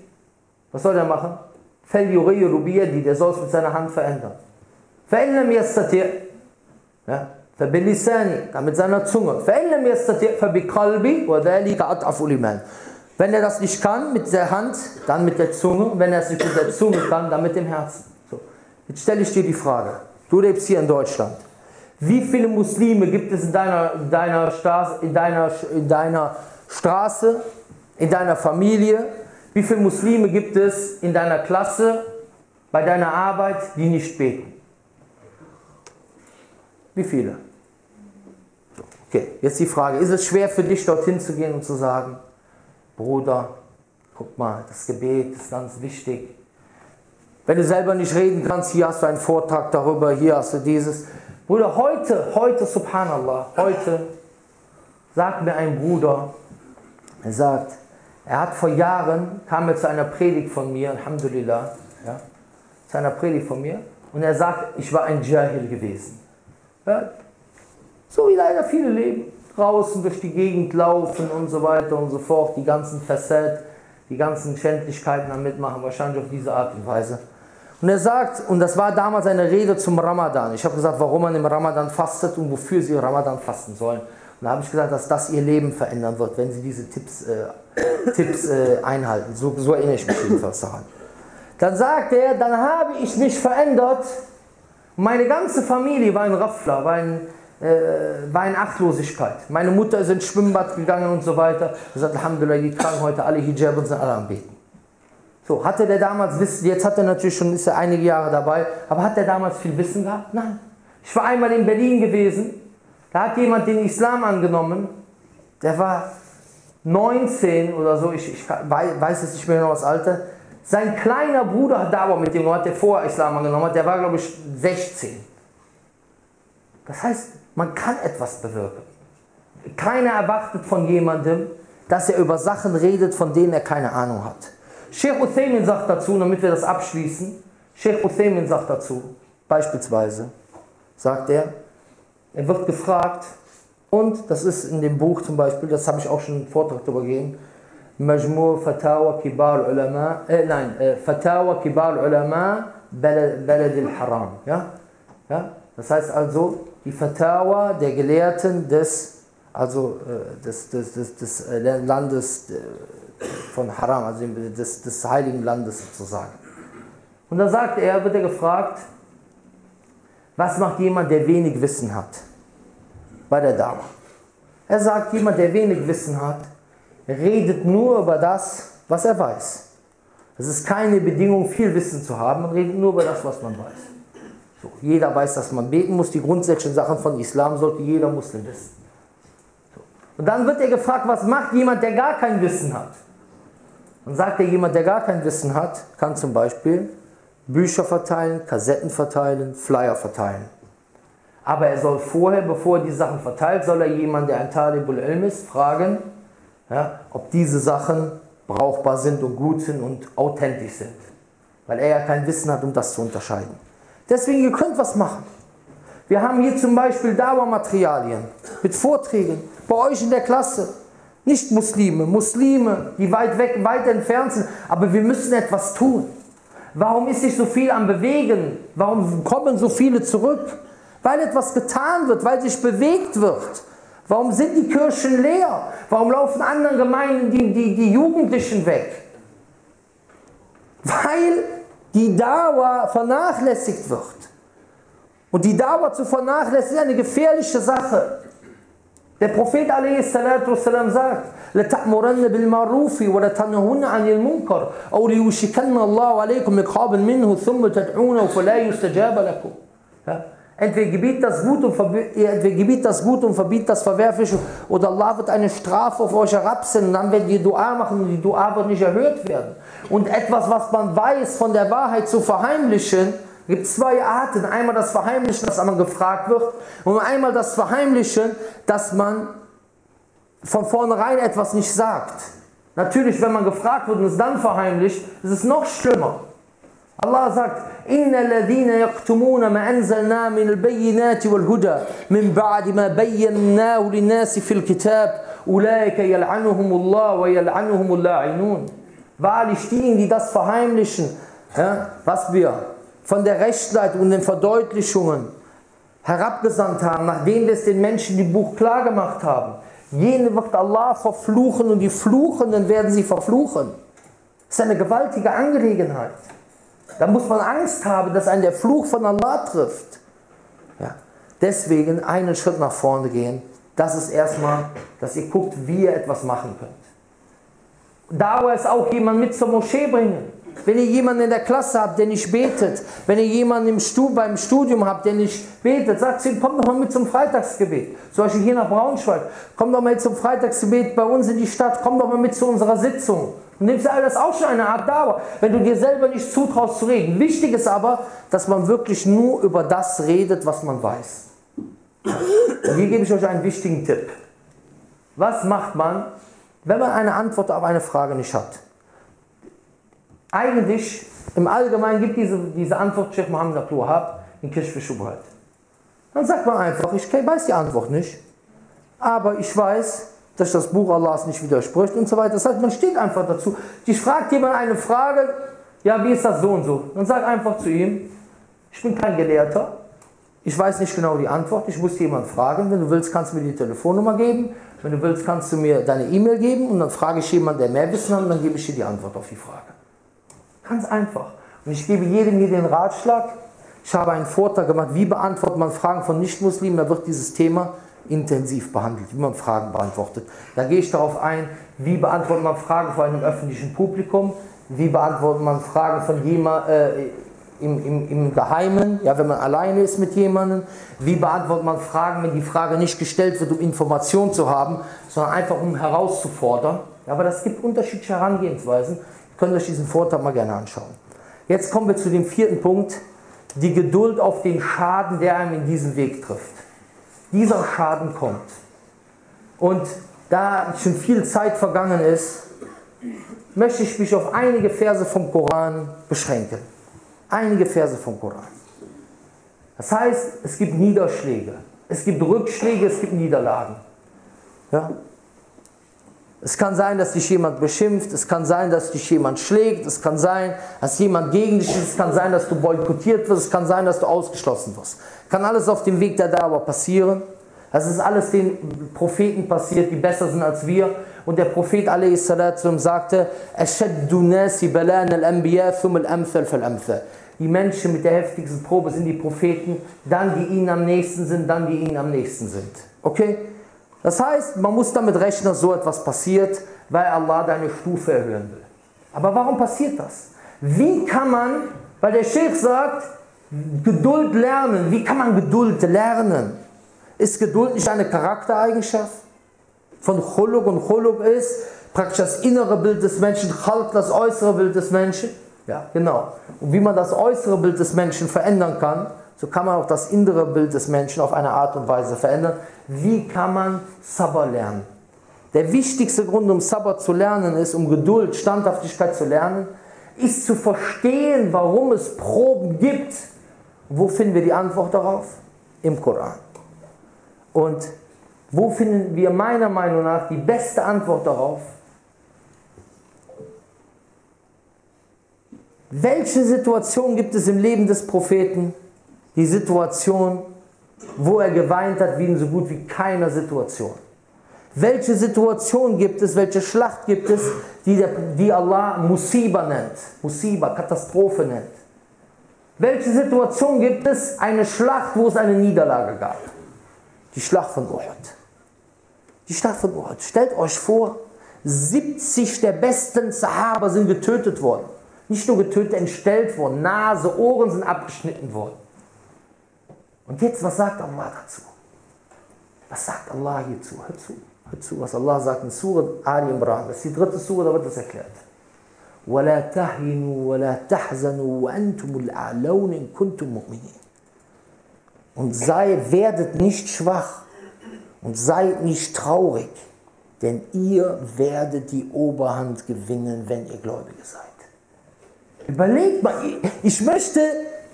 was soll der machen? Falyughayyiru biyadihi. Der soll es mit seiner Hand verändern. Fa'in lam yastati'. Ja? Mit seiner Zunge. Wenn er das nicht kann, mit der Hand, dann mit der Zunge. Und wenn er es nicht mit der Zunge kann, dann mit dem Herzen. So. Jetzt stelle ich dir die Frage. Du lebst hier in Deutschland. Wie viele Muslime gibt es in deiner, deiner, Straße, in deiner, in deiner Straße, in deiner Familie? Wie viele Muslime gibt es in deiner Klasse, bei deiner Arbeit, die nicht beten? Wie viele? Okay, jetzt die Frage, ist es schwer für dich, dorthin zu gehen und zu sagen, Bruder, guck mal, das Gebet ist ganz wichtig. Wenn du selber nicht reden kannst, hier hast du einen Vortrag darüber, hier hast du dieses. Bruder, heute, heute, subhanallah, heute sagt mir ein Bruder, er sagt, er hat vor Jahren, kam er zu einer Predigt von mir, Alhamdulillah, ja, zu einer Predigt von mir, und er sagt, ich war ein Jahil gewesen. Ja. So wie leider viele leben, draußen durch die Gegend laufen und so weiter und so fort, die ganzen Facet, die ganzen Schändlichkeiten am Mitmachen, wahrscheinlich auf diese Art und Weise. Und er sagt, und das war damals eine Rede zum Ramadan, ich habe gesagt, warum man im Ramadan fastet und wofür sie Ramadan fasten sollen. Und da habe ich gesagt, dass das ihr Leben verändern wird, wenn sie diese Tipps, äh, Tipps äh, einhalten. So, so erinnere ich mich jedenfalls daran. Dann sagt er, dann habe ich mich verändert, Meine ganze Familie war ein Raffler, war ein, äh, war in Achtlosigkeit. Meine Mutter ist ins Schwimmbad gegangen und so weiter. Sie sagt, Alhamdulillah, die tragen heute alle Hijab und sind alle am Beten. So, hatte der damals Wissen, jetzt hat er natürlich schon, ist er einige Jahre dabei, aber hat er damals viel Wissen gehabt? Nein. Ich war einmal in Berlin gewesen, da hat jemand den Islam angenommen, der war neunzehn oder so, ich, ich weiß es nicht mehr genau das Alter. Sein kleiner Bruder hat da aber mit dem, der vorher Islam angenommen hat, der war glaube ich sechzehn. Das heißt, man kann etwas bewirken. Keiner erwartet von jemandem, dass er über Sachen redet, von denen er keine Ahnung hat. Sheikh Uthaymin sagt dazu, damit wir das abschließen, Sheikh Uthaymin sagt dazu, beispielsweise, sagt er, er wird gefragt, und das ist in dem Buch zum Beispiel, das habe ich auch schon einen Vortrag darüber gegeben, Majmu' Fatawa Kibar Ulama, äh, nein, äh, Fatawa Kibar Ulama Balad al-Haram. Ja? Ja? Das heißt also, die Fatawa der Gelehrten des, also, äh, des, des, des, des äh, Landes äh, von Haram, also des, des heiligen Landes sozusagen. Und da sagt er, wird er gefragt, was macht jemand, der wenig Wissen hat? Bei der Da'wah. Er sagt, jemand, der wenig Wissen hat, redet nur über das, was er weiß. Es ist keine Bedingung, viel Wissen zu haben, man redet nur über das, was man weiß. So, jeder weiß, dass man beten muss, die grundsätzlichen Sachen von Islam sollte jeder Muslim wissen. So. Und dann wird er gefragt, was macht jemand, der gar kein Wissen hat? Dann sagt er, jemand, der gar kein Wissen hat, kann zum Beispiel Bücher verteilen, Kassetten verteilen, Flyer verteilen. Aber er soll vorher, bevor er die Sachen verteilt, soll er jemanden, der ein Talibul Ilm ist, fragen, ja, ob diese Sachen brauchbar sind und gut sind und authentisch sind. Weil er ja kein Wissen hat, um das zu unterscheiden. Deswegen, ihr könnt was machen. Wir haben hier zum Beispiel Dawa-Materialien mit Vorträgen, bei euch in der Klasse. Nicht Muslime, Muslime, die weit weg, weit entfernt sind, aber wir müssen etwas tun. Warum ist sich so viel am Bewegen? Warum kommen so viele zurück? Weil etwas getan wird, weil sich bewegt wird. Warum sind die Kirchen leer? Warum laufen anderen Gemeinden die, die, die Jugendlichen weg? Weil die Da'wah vernachlässigt wird. Und die Da'wah zu vernachlässigen ist eine gefährliche Sache. Der Prophet a s sagt, لَتَأْمُرَنَّ بِالْمَعْرُوفِ وَلَتَنْهُنَّ عَنِ الْمُنْكَرِ أَوْ لِيُوشِكَنَّ اللَّهُ عَلَيْكُمْ عِقَابًا مِنْهُ ثُمَّ تَدْعُونَهُ فَلَا يُسْتَجَابَ لَكُمْ. Entweder gebietet das Gute und verbietet das Verwerfliche, oder Allah wird eine Strafe auf euch herabsenden, und dann werden die Dua machen und die Dua wird nicht erhört werden. Und etwas, was man weiß, von der Wahrheit zu verheimlichen, gibt zwei Arten. Einmal das Verheimlichen, dass man gefragt wird, und einmal das Verheimlichen, dass man von vornherein etwas nicht sagt. Natürlich, wenn man gefragt wird und es dann verheimlicht, ist es noch schlimmer. Allah sagt, إِنَّ الَّذِينَ يَقْتُمُونَ مَا أَنزَلْنَا مِنَ الْبَيِّنَاتِ وَالْهُدَى مِنْ بَعْدِ مَا بَيَّنَّاهُ لِلنَّاسِ فِي الْكِتَابِ أُولَٰئِكَ يَلْعَنُهُمُ اللَّهُ وَيَلْعَنُهُمُ اللَّاعِنُونَ. Wahrlich diejenigen, die das verheimlichen, was wir von der Rechtleitung und den Verdeutlichungen herabgesandt haben, nachdem wir es den Menschen im Buch klar gemacht haben, jene wird Allah verfluchen und die Fluchenden werden sie verfluchen. Das ist eine gewaltige Angelegenheit. Da muss man Angst haben, dass einen der Fluch von Allah trifft. Ja. Deswegen einen Schritt nach vorne gehen. Das ist erstmal, dass ihr guckt, wie ihr etwas machen könnt. Da'wah ist auch, jemanden mit zur Moschee bringen. Wenn ihr jemanden in der Klasse habt, der nicht betet, wenn ihr jemanden im Studium, beim Studium habt, der nicht betet, sagt ihm, komm doch mal mit zum Freitagsgebet. Zum Beispiel hier nach Braunschweig. Komm doch mal zum Freitagsgebet bei uns in die Stadt. Komm doch mal mit zu unserer Sitzung. Und nimmst du alles auch schon eine Art Da'wah, wenn du dir selber nicht zutraust zu reden. Wichtig ist aber, dass man wirklich nur über das redet, was man weiß. Und hier gebe ich euch einen wichtigen Tipp. Was macht man, wenn man eine Antwort auf eine Frage nicht hat? Eigentlich, im Allgemeinen gibt diese, diese Antwort Sheikh Mohammed Abdul Wahhab in Kashf al-Shubuhat. Dann sagt man einfach, ich weiß die Antwort nicht, aber ich weiß, dass das Buch Allahs nicht widerspricht und so weiter. Das heißt, man steht einfach dazu. Dich fragt jemand eine Frage, ja, wie ist das so und so? Dann sag einfach zu ihm, ich bin kein Gelehrter, ich weiß nicht genau die Antwort, ich muss jemanden fragen. Wenn du willst, kannst du mir die Telefonnummer geben, wenn du willst, kannst du mir deine E-Mail geben und dann frage ich jemanden, der mehr Wissen hat, und dann gebe ich dir die Antwort auf die Frage. Ganz einfach. Und ich gebe jedem hier den Ratschlag, Ich habe einen Vortrag gemacht, wie beantwortet man Fragen von Nichtmuslimen, da wird dieses Thema intensiv behandelt, wie man Fragen beantwortet. Da gehe ich darauf ein, wie beantwortet man Fragen vor einem öffentlichen Publikum, wie beantwortet man Fragen von jemandem äh, im, im, im Geheimen, ja, wenn man alleine ist mit jemandem, wie beantwortet man Fragen, wenn die Frage nicht gestellt wird, um Informationen zu haben, sondern einfach um herauszufordern. Ja, aber das gibt unterschiedliche Herangehensweisen. Ihr könnt euch diesen Vortrag mal gerne anschauen. Jetzt kommen wir zu dem vierten Punkt, die Geduld auf den Schaden, der einem in diesem Weg trifft. Dieser Schaden kommt. Und da schon viel Zeit vergangen ist, möchte ich mich auf einige Verse vom Koran beschränken. Einige Verse vom Koran. Das heißt, es gibt Niederschläge, es gibt Rückschläge, es gibt Niederlagen. Ja? Es kann sein, dass dich jemand beschimpft, es kann sein, dass dich jemand schlägt, es kann sein, dass jemand gegen dich ist, es kann sein, dass du boykottiert wirst, es kann sein, dass du ausgeschlossen wirst. Kann alles auf dem Weg der Da'wah passieren. Das ist alles den Propheten passiert, die besser sind als wir. Und der Prophet alaihi salatu wassalam sagte, die Menschen mit der heftigsten Probe sind die Propheten, dann die ihnen am nächsten sind, dann die ihnen am nächsten sind. Okay? Das heißt, man muss damit rechnen, dass so etwas passiert, weil Allah deine Stufe erhöhen will. Aber warum passiert das? Wie kann man, weil der Sheikh sagt, Geduld lernen. Wie kann man Geduld lernen? Ist Geduld nicht eine Charaktereigenschaft? Von Khuluk, und Khuluk ist praktisch das innere Bild des Menschen, Khalq das äußere Bild des Menschen. Ja, genau. Und wie man das äußere Bild des Menschen verändern kann, so kann man auch das innere Bild des Menschen auf eine Art und Weise verändern. Wie kann man Sabr lernen? Der wichtigste Grund, um Sabr zu lernen ist, um Geduld, Standhaftigkeit zu lernen, ist zu verstehen, warum es Proben gibt. Wo finden wir die Antwort darauf? Im Koran. Und wo finden wir meiner Meinung nach die beste Antwort darauf? Welche Situation gibt es im Leben des Propheten? Die Situation, wo er geweint hat, wie in so gut wie keiner Situation. Welche Situation gibt es, welche Schlacht gibt es, die, der, die Allah Musiba nennt? Musiba, Katastrophe nennt. Welche Situation gibt es, eine Schlacht, wo es eine Niederlage gab? Die Schlacht von Uhud. Die Schlacht von Uhud. Stellt euch vor, siebzig der besten Sahaba sind getötet worden. Nicht nur getötet, entstellt worden. Nase, Ohren sind abgeschnitten worden. Und jetzt, was sagt Allah dazu? Was sagt Allah hierzu? Hört zu, hört zu, was Allah sagt in Surah Al-Imran. Das ist die dritte Surah, da wird das erklärt. وَلَا تَهِنُوا وَلَا تَحْزَنُوا وَأَنْتُمُ الْأَعْلَوْنَ إِن كُنْتُمْ مُؤْمِنِينَ. Und sei, werdet nicht schwach und seid nicht traurig, denn ihr werdet die Oberhand gewinnen, wenn ihr Gläubige seid. Überlegt mal, ich möchte,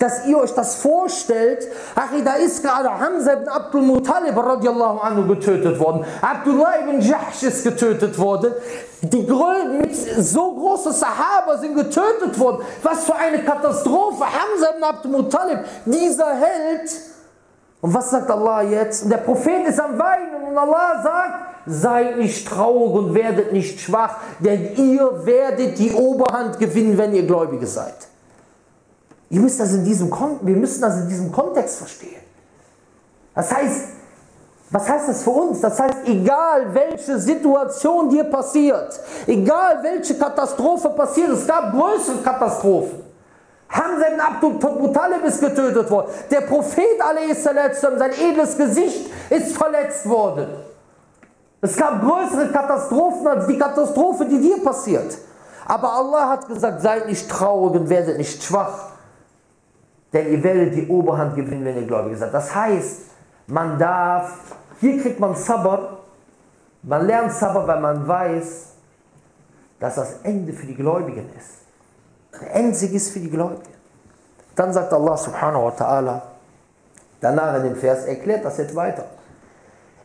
dass ihr euch das vorstellt. Ach, da ist gerade Hamza ibn Abdul Muttalib radiallahu anhu getötet worden. Abdullah ibn Jahsh ist getötet worden. Die mit so große Sahaba sind getötet worden. Was für eine Katastrophe. Hamza ibn Abdul Muttalib, dieser Held. Und was sagt Allah jetzt? Und der Prophet ist am Weinen und Allah sagt, seid nicht traurig und werdet nicht schwach, denn ihr werdet die Oberhand gewinnen, wenn ihr Gläubige seid. Ihr müsst das in diesem, wir müssen das in diesem Kontext verstehen. Das heißt, was heißt das für uns? Das heißt, egal welche Situation dir passiert, egal welche Katastrophe passiert, es gab größere Katastrophen. Hamza ibn Abdul Muttalib ist getötet worden. Der Prophet alaihi salatu wassalam, sein edles Gesicht ist verletzt worden. Es gab größere Katastrophen als die Katastrophe, die dir passiert. Aber Allah hat gesagt, seid nicht traurig und werdet nicht schwach. Denn ihr werdet die Oberhand gewinnen, wenn ihr Gläubige seid. Das heißt, man darf, hier kriegt man Sabr, man lernt Sabr, weil man weiß, dass das Ende für die Gläubigen ist. Der Endsieg ist für die Gläubigen. Dann sagt Allah subhanahu wa ta'ala, danach in dem Vers, erklärt das jetzt weiter.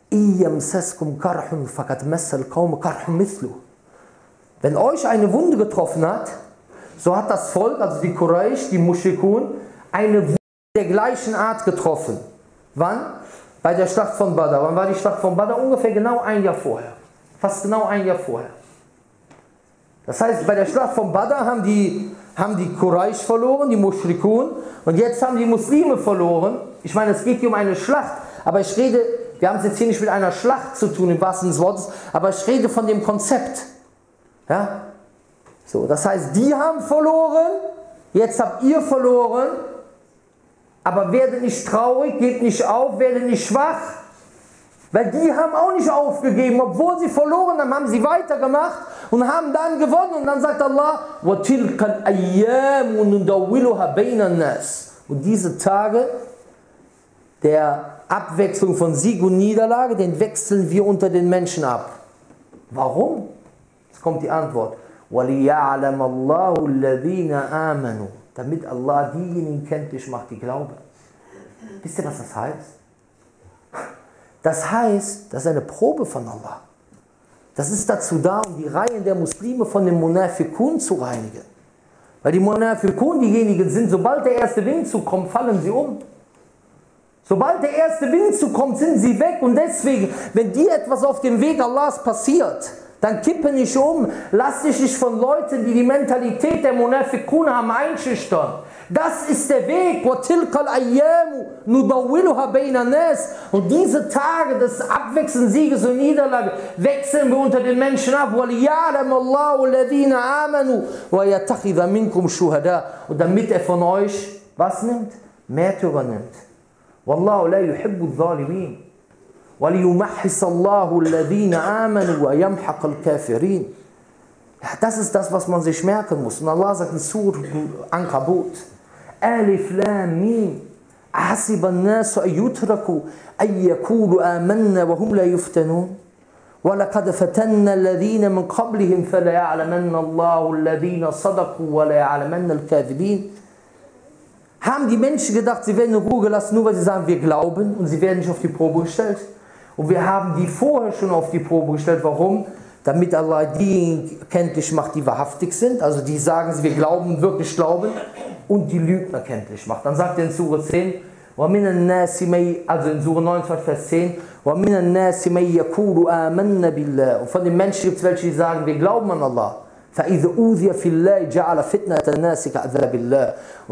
Wenn euch eine Wunde getroffen hat, so hat das Volk, also die Quraysh, die Mushrikun, eine Wunde der gleichen Art getroffen. Wann? Bei der Schlacht von Badr. Wann war die Schlacht von Badr? Ungefähr genau ein Jahr vorher. Fast genau ein Jahr vorher. Das heißt, bei der Schlacht von Badr haben die haben die Quraysh verloren, die Mushrikun, und jetzt haben die Muslime verloren. Ich meine, es geht hier um eine Schlacht, aber ich rede, wir haben es jetzt hier nicht mit einer Schlacht zu tun, im wahrsten Sinne des Wortes, aber ich rede von dem Konzept. Ja? So, das heißt, die haben verloren, jetzt habt ihr verloren, aber werdet nicht traurig, gebt nicht auf, werdet nicht schwach, weil die haben auch nicht aufgegeben, obwohl sie verloren haben, haben sie weitergemacht und haben dann gewonnen. Und dann sagt Allah, und diese Tage der Abwechslung von Sieg und Niederlage, den wechseln wir unter den Menschen ab. Warum? Jetzt kommt die Antwort. Damit Allah diejenigen kenntlich macht, die glauben. Wisst ihr, was das heißt? Das heißt, das ist eine Probe von Allah. Das ist dazu da, um die Reihen der Muslime von den Munafikun zu reinigen. Weil die Munafikun diejenigen sind, sobald der erste Windzug kommt, fallen sie um. Sobald der erste Windzug kommt, sind sie weg. Und deswegen, wenn dir etwas auf dem Weg Allahs passiert, dann kippe nicht um, lass dich nicht von Leuten, die die Mentalität der Munafikun haben, einschüchtern. Das ist der Weg. Und diese Tage des Abwechseln Sieges und Niederlage wechseln wir unter den Menschen ab. Und damit er von euch was nimmt? Märtyrer nimmt. Wallahu la yuhibbu adh-dhalimin. Ja, das ist das, was man sich merken muss. Und Allah sagt in Surah Ankabut, Alif Lam Mim, ahasiba an-nasu an yutraku an yaqulu amanna wa hum la yuftanun wa laqad fatanna alladhina min qablihim fala ya'lamanna Allahu alladhina sadaqu wa la ya'lamanna al-kadhibin. Haben die Menschen gedacht, sie werden in Ruhe gelassen, nur weil sie sagen, wir glauben, und sie werden nicht auf die Probe gestellt. Und wir haben die vorher schon auf die Probe gestellt. Warum? Damit Allah die kenntlich macht, die wahrhaftig sind. Also die sagen, wir glauben, wirklich glauben. Und die Lügner kenntlich macht. Dann sagt er in Surah zehn, also in Surah neunundzwanzig, Vers zehn, und von den Menschen gibt es welche, die sagen, wir glauben an Allah. Und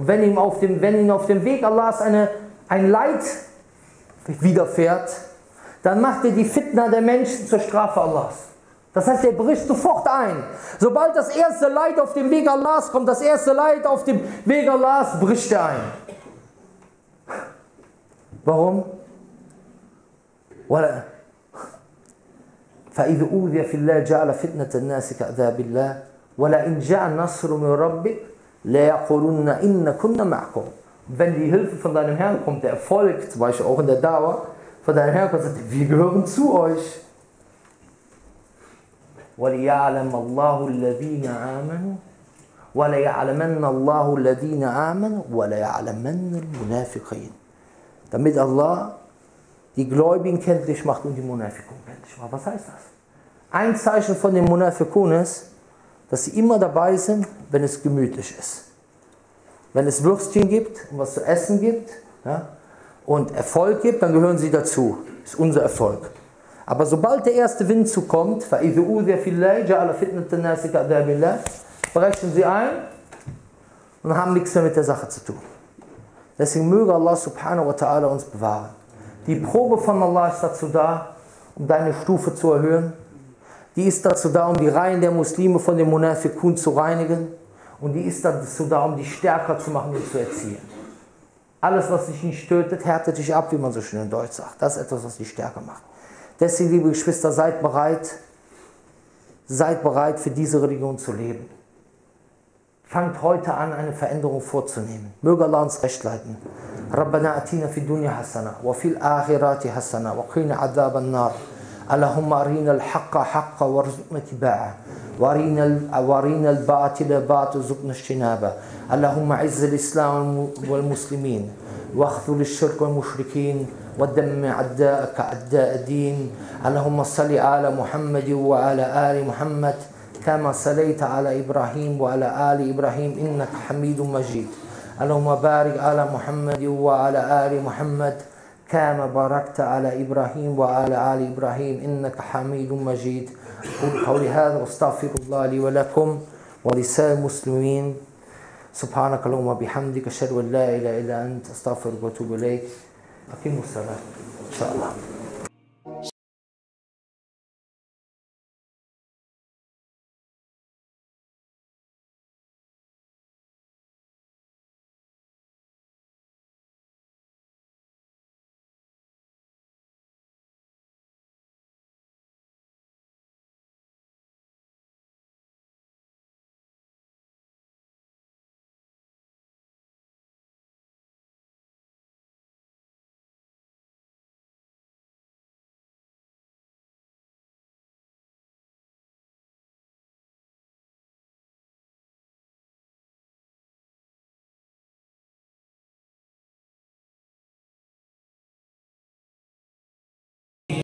wenn ihm auf dem, wenn ihm auf dem Weg Allahs eine, ein Leid widerfährt, dann macht er die Fitna der Menschen zur Strafe Allahs. Das heißt, er bricht sofort ein. Sobald das erste Leid auf dem Weg Allahs kommt, das erste Leid auf dem Weg Allahs, bricht er ein. Warum? Wenn die Hilfe von deinem Herrn kommt, der Erfolg, zum Beispiel auch in der Dauer, von deinem Herrn kommt, sagt, wir gehören zu euch. Damit Allah die Gläubigen kenntlich macht und die Munafikun kenntlich macht. Was heißt das? Ein Zeichen von den Munafikun ist, dass sie immer dabei sind, wenn es gemütlich ist. Wenn es Würstchen gibt und was zu essen gibt, ja, und Erfolg gibt, dann gehören sie dazu. Das ist unser Erfolg. Aber sobald der erste Windzug kommt, brechen sie ein und haben nichts mehr mit der Sache zu tun. Deswegen möge Allah subhanahu wa ta'ala uns bewahren. Die Probe von Allah ist dazu da, um deine Stufe zu erhöhen. Die ist dazu da, um die Reihen der Muslime von den Munafikun zu reinigen. Und die ist dazu da, um dich stärker zu machen und zu erziehen. Alles, was dich nicht tötet, härtet dich ab, wie man so schön in Deutsch sagt. Das ist etwas, was dich stärker macht. Deswegen, liebe Geschwister, seid bereit, seid bereit, für diese Religion zu leben. Fangt heute an, eine Veränderung vorzunehmen. Möge Allah uns recht leiten. رَبَّنَا أَتِينَا فِي الدُّنْيَا حَسَنَةً وَفِي الْآخِرَةِ حَسَنَةً وَقِنَا عَذَابَ النَّارِ اللهم أرنا الحق حقا وارزقنا اتباعه وارنا الباطل باطلا وارزقنا اجتنابه اللهم اعز الإسلام والمسلمين واخذل الشرك والمشركين ودمر أعداءك أعداء الدين اللهم صل على محمد وعلى آل محمد كما صليت على إبراهيم وعلى آل إبراهيم إنك حميد مجيد اللهم بارك على محمد وعلى آل محمد كما باركت على إبراهيم وعلى آل إبراهيم إنك حميد مجيد قولي هذا واستغفر الله لي ولكم ولسائر المسلمين سبحانك اللهم وبحمدك، أشهد أن لا إله إلا أنت، أستغفرك وأتوب إليك. أقيموا الصلاة إن شاء الله.